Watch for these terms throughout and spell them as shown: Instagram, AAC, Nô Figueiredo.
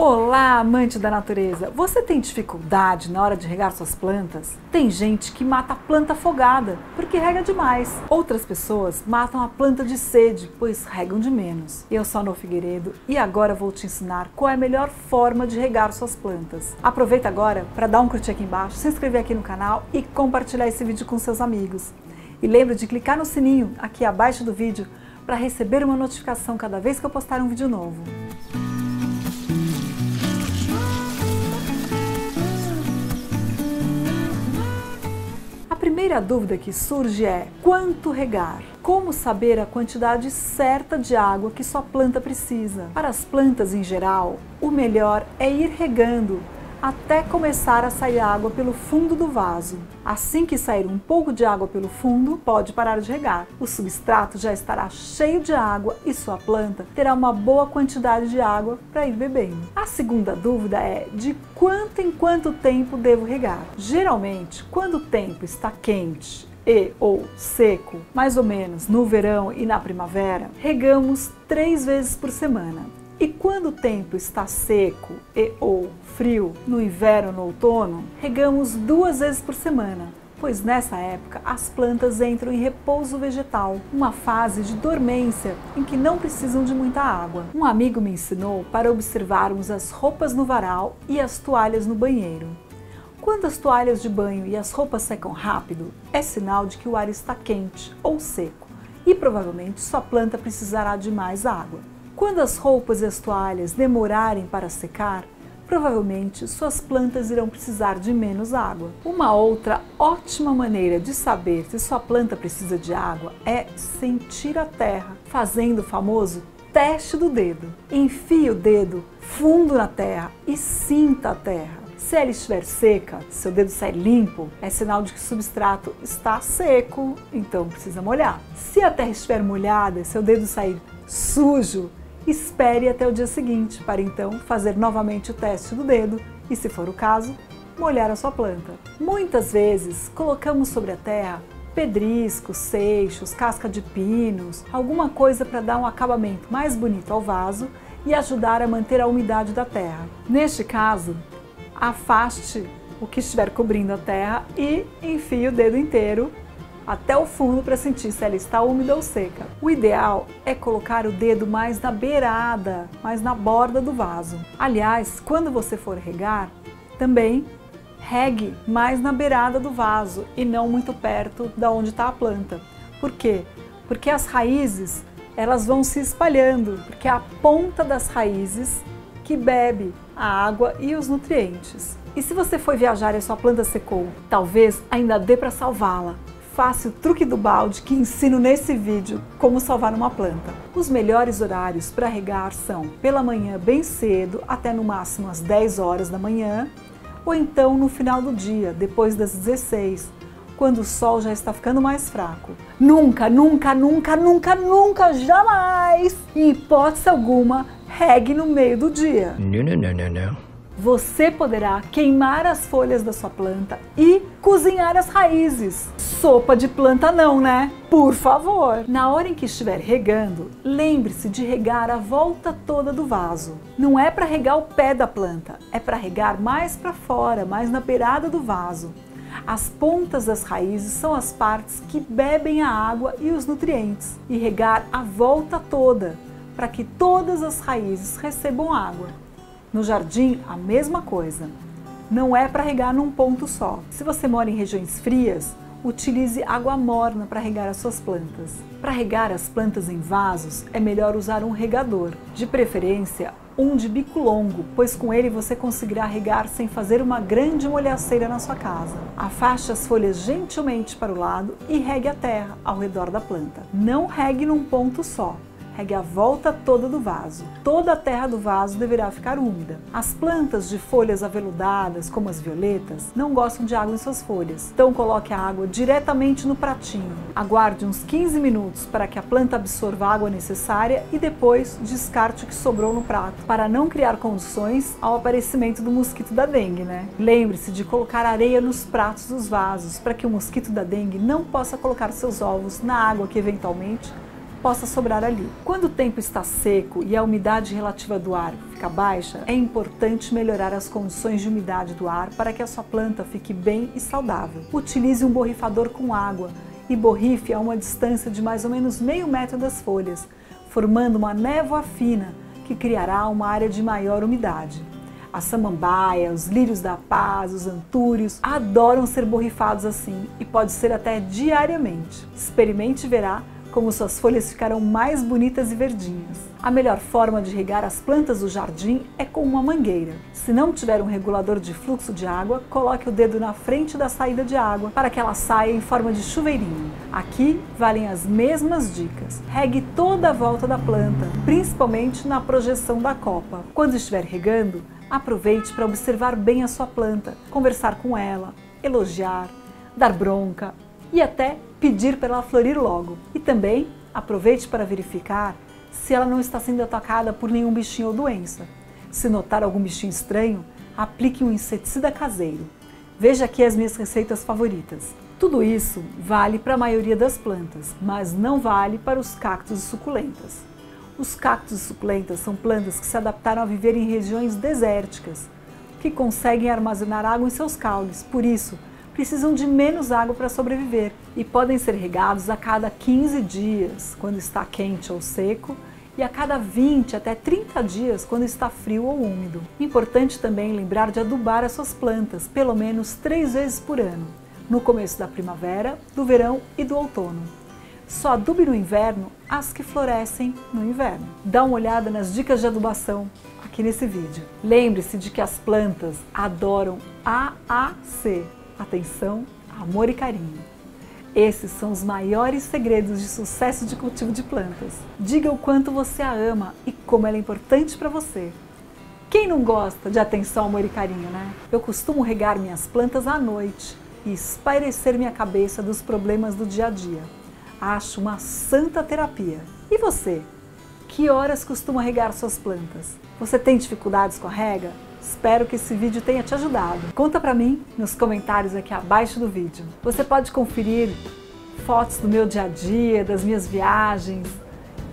Olá, amante da natureza! Você tem dificuldade na hora de regar suas plantas? Tem gente que mata a planta afogada, porque rega demais. Outras pessoas matam a planta de sede, pois regam de menos. Eu sou a Nô Figueiredo e agora vou te ensinar qual é a melhor forma de regar suas plantas. Aproveita agora para dar um curtir aqui embaixo, se inscrever aqui no canal e compartilhar esse vídeo com seus amigos. E lembra de clicar no sininho aqui abaixo do vídeo para receber uma notificação cada vez que eu postar um vídeo novo. A primeira dúvida que surge é: quanto regar? Como saber a quantidade certa de água que sua planta precisa? Para as plantas em geral, o melhor é ir regando até começar a sair água pelo fundo do vaso. Assim que sair um pouco de água pelo fundo, pode parar de regar. O substrato já estará cheio de água e sua planta terá uma boa quantidade de água para ir bebendo. A segunda dúvida é: de quanto em quanto tempo devo regar? Geralmente, quando o tempo está quente e ou seco, mais ou menos no verão e na primavera, regamos 3 vezes por semana. E quando o tempo está seco e ou frio, no inverno ou no outono, regamos 2 vezes por semana, pois nessa época as plantas entram em repouso vegetal, uma fase de dormência em que não precisam de muita água. Um amigo me ensinou para observarmos as roupas no varal e as toalhas no banheiro. Quando as toalhas de banho e as roupas secam rápido, é sinal de que o ar está quente ou seco e provavelmente sua planta precisará de mais água. Quando as roupas e as toalhas demorarem para secar, provavelmente suas plantas irão precisar de menos água. Uma outra ótima maneira de saber se sua planta precisa de água é sentir a terra, fazendo o famoso teste do dedo. Enfie o dedo fundo na terra e sinta a terra. Se ela estiver seca, se seu dedo sair limpo, é sinal de que o substrato está seco, então precisa molhar. Se a terra estiver molhada e seu dedo sair sujo, espere até o dia seguinte para então fazer novamente o teste do dedo e, se for o caso, molhar a sua planta. Muitas vezes colocamos sobre a terra pedriscos, seixos, casca de pinos, alguma coisa para dar um acabamento mais bonito ao vaso e ajudar a manter a umidade da terra. Neste caso, afaste o que estiver cobrindo a terra e enfie o dedo inteiro até o fundo para sentir se ela está úmida ou seca. O ideal é colocar o dedo mais na beirada, mais na borda do vaso. Aliás, quando você for regar, também regue mais na beirada do vaso e não muito perto da onde está a planta. Por quê? Porque as raízes, elas vão se espalhando, porque é a ponta das raízes que bebe a água e os nutrientes. E se você foi viajar e a sua planta secou, talvez ainda dê para salvá-la. Faça o truque do balde que ensino nesse vídeo como salvar uma planta. Os melhores horários para regar são pela manhã bem cedo, até no máximo às 10 horas da manhã, ou então no final do dia, depois das 16, quando o sol já está ficando mais fraco. Nunca, nunca, nunca, nunca, nunca, jamais, em hipótese alguma, regue no meio do dia. Não, não, não, não, não. Você poderá queimar as folhas da sua planta e cozinhar as raízes. Sopa de planta não, né? Por favor! Na hora em que estiver regando, lembre-se de regar a volta toda do vaso. Não é para regar o pé da planta, é para regar mais para fora, mais na beirada do vaso. As pontas das raízes são as partes que bebem a água e os nutrientes. E regar a volta toda, para que todas as raízes recebam água. No jardim, a mesma coisa. Não é para regar num ponto só. Se você mora em regiões frias, utilize água morna para regar as suas plantas. Para regar as plantas em vasos, é melhor usar um regador. De preferência, um de bico longo, pois com ele você conseguirá regar sem fazer uma grande molhaceira na sua casa. Afaste as folhas gentilmente para o lado e regue a terra ao redor da planta. Não regue num ponto só. Regue a volta toda do vaso. Toda a terra do vaso deverá ficar úmida. As plantas de folhas aveludadas, como as violetas, não gostam de água em suas folhas. Então coloque a água diretamente no pratinho. Aguarde uns 15 minutos para que a planta absorva a água necessária e depois descarte o que sobrou no prato, para não criar condições ao aparecimento do mosquito da dengue, né? Lembre-se de colocar areia nos pratos dos vasos, para que o mosquito da dengue não possa colocar seus ovos na água que eventualmente possa sobrar ali. Quando o tempo está seco e a umidade relativa do ar fica baixa, é importante melhorar as condições de umidade do ar para que a sua planta fique bem e saudável. Utilize um borrifador com água e borrife a uma distância de mais ou menos meio metro das folhas, formando uma névoa fina que criará uma área de maior umidade. A samambaia, os lírios da paz, os antúrios adoram ser borrifados assim e pode ser até diariamente. Experimente e verá como suas folhas ficarão mais bonitas e verdinhas. A melhor forma de regar as plantas do jardim é com uma mangueira. Se não tiver um regulador de fluxo de água, coloque o dedo na frente da saída de água para que ela saia em forma de chuveirinho. Aqui valem as mesmas dicas. Regue toda a volta da planta, principalmente na projeção da copa. Quando estiver regando, aproveite para observar bem a sua planta, conversar com ela, elogiar, dar bronca e até pedir para ela florir logo. E também aproveite para verificar se ela não está sendo atacada por nenhum bichinho ou doença. Se notar algum bichinho estranho, aplique um inseticida caseiro. Veja aqui as minhas receitas favoritas. Tudo isso vale para a maioria das plantas, mas não vale para os cactos e suculentas. Os cactos e suculentas são plantas que se adaptaram a viver em regiões desérticas, que conseguem armazenar água em seus caules, por isso precisam de menos água para sobreviver e podem ser regados a cada 15 dias, quando está quente ou seco, e a cada 20 até 30 dias, quando está frio ou úmido. Importante também lembrar de adubar as suas plantas, pelo menos 3 vezes por ano, no começo da primavera, do verão e do outono. Só adube no inverno as que florescem no inverno. Dá uma olhada nas dicas de adubação aqui nesse vídeo. Lembre-se de que as plantas adoram AAC. Atenção, amor e carinho. Esses são os maiores segredos de sucesso de cultivo de plantas. Diga o quanto você a ama e como ela é importante para você. Quem não gosta de atenção, amor e carinho, né? Eu costumo regar minhas plantas à noite e espairecer minha cabeça dos problemas do dia a dia. Acho uma santa terapia. E você? Que horas costuma regar suas plantas? Você tem dificuldades com a rega? Espero que esse vídeo tenha te ajudado. Conta pra mim nos comentários aqui abaixo do vídeo. Você pode conferir fotos do meu dia a dia, das minhas viagens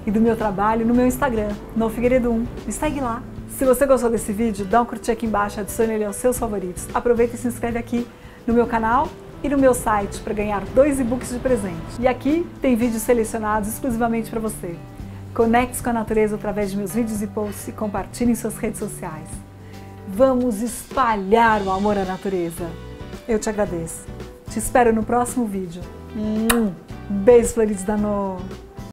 e do meu trabalho no meu Instagram, Nô Figueiredo 1. Me segue lá. Se você gostou desse vídeo, dá um curtir aqui embaixo, adicione ele aos seus favoritos. Aproveita e se inscreve aqui no meu canal e no meu site para ganhar 2 e-books de presente. E aqui tem vídeos selecionados exclusivamente para você. Conecte-se com a natureza através de meus vídeos e posts e compartilhe em suas redes sociais. Vamos espalhar o amor à natureza. Eu te agradeço. Te espero no próximo vídeo. Beijos floridos da Nô!